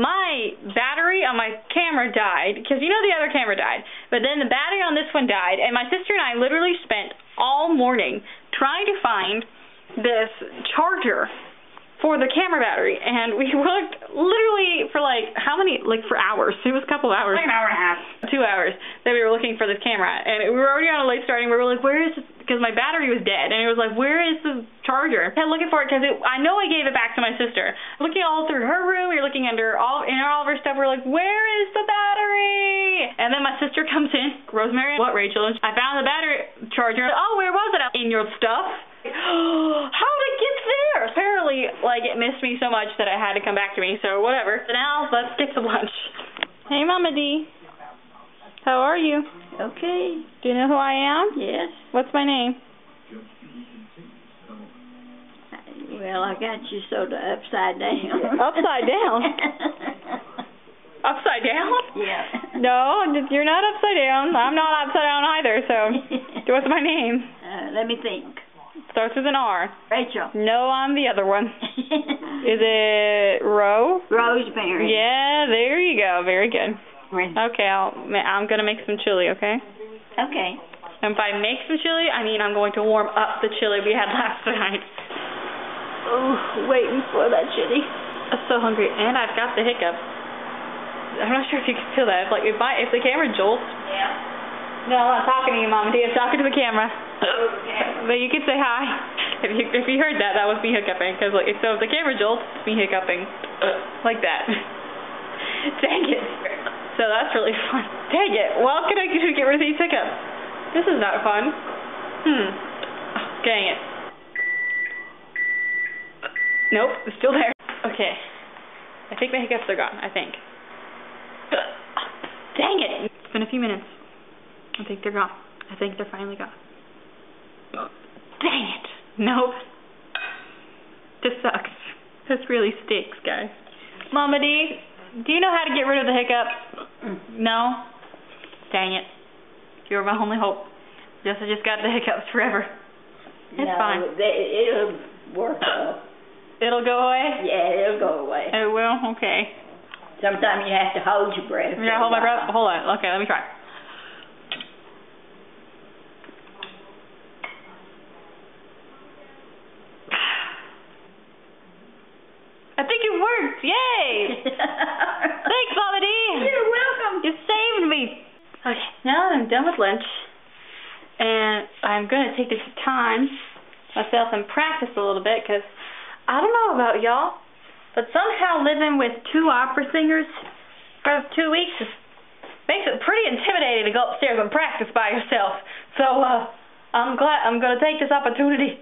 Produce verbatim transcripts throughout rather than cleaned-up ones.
my battery on my camera died, because you know the other camera died, but then the battery on this one died, and my sister and I literally spent all morning trying to find this charger for the camera battery, and we looked literally for like how many, like for hours. It was a couple of hours. Like an hour and a half. Two hours that we were looking for this camera, and we were already on a late start, and we were like, where is this? Because my battery was dead, and it was like, where is the charger? I kept looking for it because I know I gave it back to my sister. Looking all through her room, we were looking under all in all of her stuff. We we're like, where is the battery? And then my sister comes in, Rosemary, what, Rachel? I found the battery charger. Oh, where was it? In your stuff. How did it get there? Apparently, like, it missed me so much that it had to come back to me, so whatever. So now, let's get some lunch. Hey, Mama D. How are you? Okay. Do you know who I am? Yes. What's my name? Well, I got you sort of upside down. Upside down? Upside down? Yeah. No, you're not upside down. I'm not upside down either, so what's my name? Uh, let me think. Starts with an R. Rachel. No, I'm the other one. Is it Ro? Rosemary. Yeah, there you go. Very good. Okay, I'll, I'm going to make some chili, okay? Okay. And by make some chili, I mean I'm going to warm up the chili we had last night. Oh, waiting for that chili. I'm so hungry, and I've got the hiccups. I'm not sure if you can feel that. If, like, if, my, if the camera jolts. Yeah. No, I'm not talking to you, Mama D. I'm talking to the camera. Okay. But you could say hi. If you, if you heard that, that was me hiccuping. Because, like, so if the camera jolts, it's me hiccuping. Like that. Dang it. So that's really fun. Dang it. Well, can I get rid of these hiccups? This is not fun. Hmm. Oh, dang it. Nope, it's still there. Okay. I think the hiccups are gone, I think. Dang it. It's been a few minutes. I think they're gone. I think they're finally gone. Dang it. Nope. This sucks. This really stinks, guys. Mama D, do you know how to get rid of the hiccups? No? Dang it. You were my only hope. Yes, I just got the hiccups forever. It's no, fine. They, it'll work out. It'll go away? Yeah, it'll go away. It will? Okay. Sometimes you have to hold your breath. Yeah, hold my breath? Hold on. Okay, let me try. I think it worked. Yay! Thanks, Mama D. You're welcome. You saved me. Okay, now that I'm done with lunch, and I'm going to take this time myself and practice a little bit, because I don't know about y'all, but somehow living with two opera singers for two weeks is, makes it pretty intimidating to go upstairs and practice by yourself. So uh, I'm glad I'm going to take this opportunity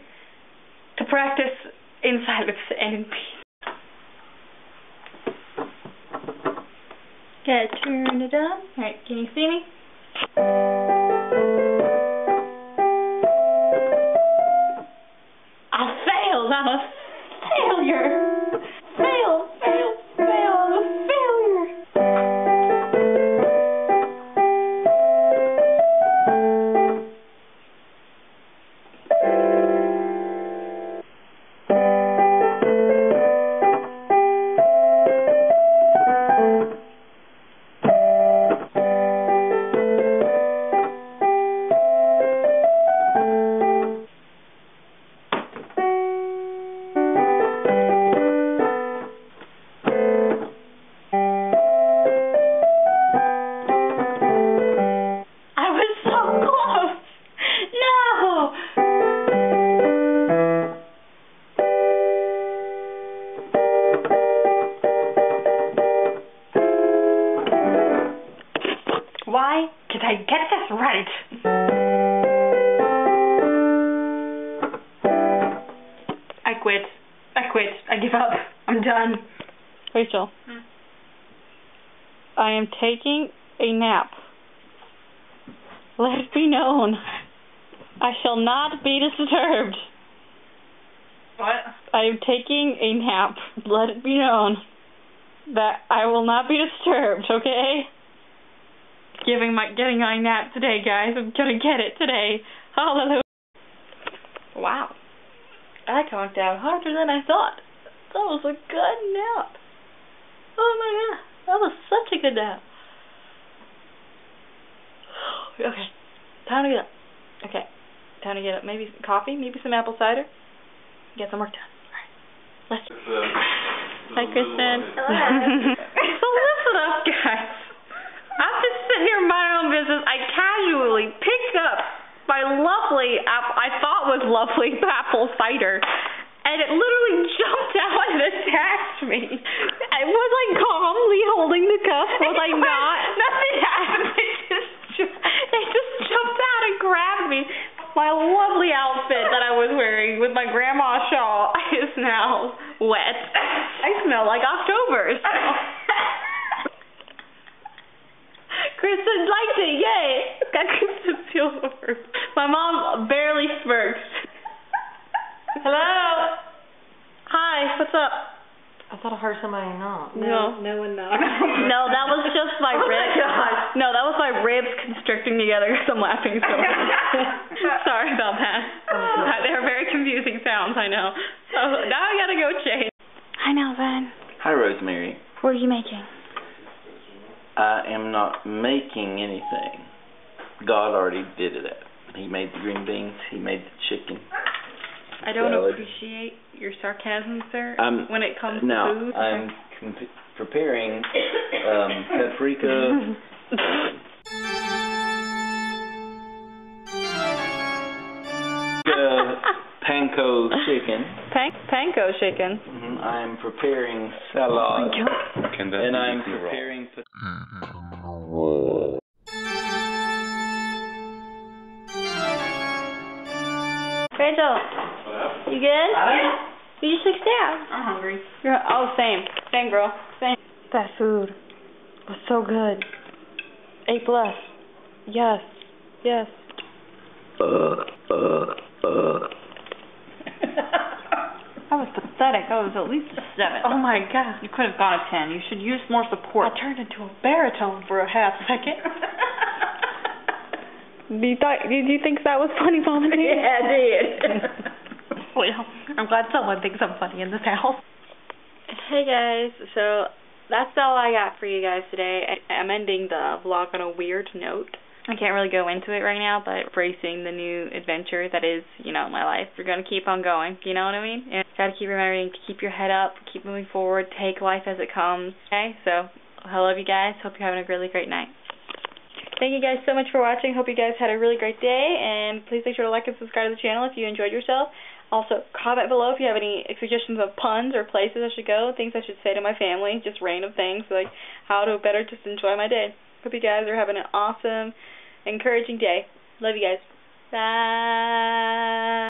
to practice in silence and in peace. Okay, turn it up. All right, can you see me? I failed. I'm a failure. Fail, fail, fail. I'm a failure. Rachel, hmm. I am taking a nap. Let it be known, I shall not be disturbed. What? I am taking a nap. Let it be known that I will not be disturbed, okay? Giving my, getting my nap today, guys. I'm gonna get it today. Hallelujah. Wow. I conked out harder than I thought. That was a good nap. Oh my God, that was such a good nap. Okay, time to get up. Okay, time to get up. Maybe some coffee, maybe some apple cider. Get some work done. All right, let's. Uh, Hi, Kristen. So listen up, guys. I'm just sitting here in my own business. I casually picked up my lovely, I thought was lovely apple cider. And it literally jumped out and attacked me. I was like calmly holding the cup. Was I not? Nothing happened. It just, it just jumped out and grabbed me. My lovely outfit that I was wearing with my grandma's shawl is now wet. I smell like October. So. Kristen liked it. Yay! Got Kristen feel over. My mom barely smirked. Hello? Hi, what's up? I thought I heard somebody knock. No, no, no one knocked. No, that was just my oh ribs. My no, that was my ribs constricting together because I'm laughing so much. Sorry about that. Oh, they're very confusing sounds, I know. So now I gotta go change. Hi, Melvin. Hi, Rosemary. What are you making? I am not making anything. God already did it up. He made the green beans, he made the chicken. I don't salad. appreciate your sarcasm, sir, um, when it comes no, to food. No, I'm comp preparing um, paprika. uh, panko chicken. Pan panko chicken? Mm-hmm. I'm preparing salad. Oh and I'm preparing... Rachel, you good? Yeah. You just looked down. I'm hungry. You're, oh, same. Same, girl. Same. That food was so good. A plus. Yes. Yes. Uh, uh, uh. That was pathetic. I was at least a seven. Oh, my God. You could have got a ten. You should use more support. I turned into a baritone for a half second. Do you, thought, did you think that was funny, Mama D? Yeah, I did. Well, I'm glad someone thinks I'm funny in this house. Hey, guys. So that's all I got for you guys today. I, I'm ending the vlog on a weird note. I can't really go into it right now, but embracing the new adventure that is, you know, my life. We're going to keep on going. You know what I mean? And got to keep remembering to keep your head up, keep moving forward, take life as it comes. Okay? So I love you guys. Hope you're having a really great night. Thank you guys so much for watching. Hope you guys had a really great day, and please make sure to like and subscribe to the channel if you enjoyed yourself. Also, comment below if you have any suggestions of puns or places I should go, things I should say to my family, just random things, like how to better just enjoy my day. Hope you guys are having an awesome, encouraging day. Love you guys. Bye.